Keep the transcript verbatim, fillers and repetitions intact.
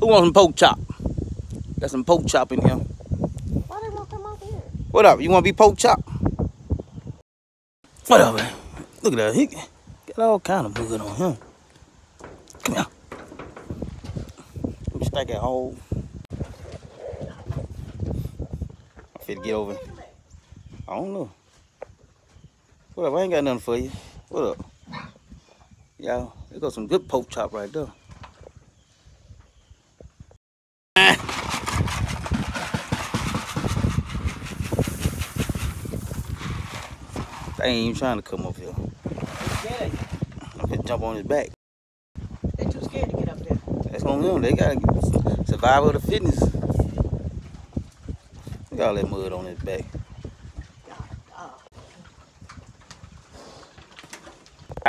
Who wants some pork chop? Got some pork chop in here. Why they won't come out here? What up? You want to be pork chop? What up, man? Look at that. He got all kind of good on him. Come here. Let me stack that hole. I'm finna get over. I don't know. What up? I ain't got nothing for you. What up? Y'all, there goes some good pork chop right there. They ain't even trying to come up here. I'm gonna jump on his back. They too scared to get up there. That's on them. They gotta survive the fitness. Look at all that mud on his back.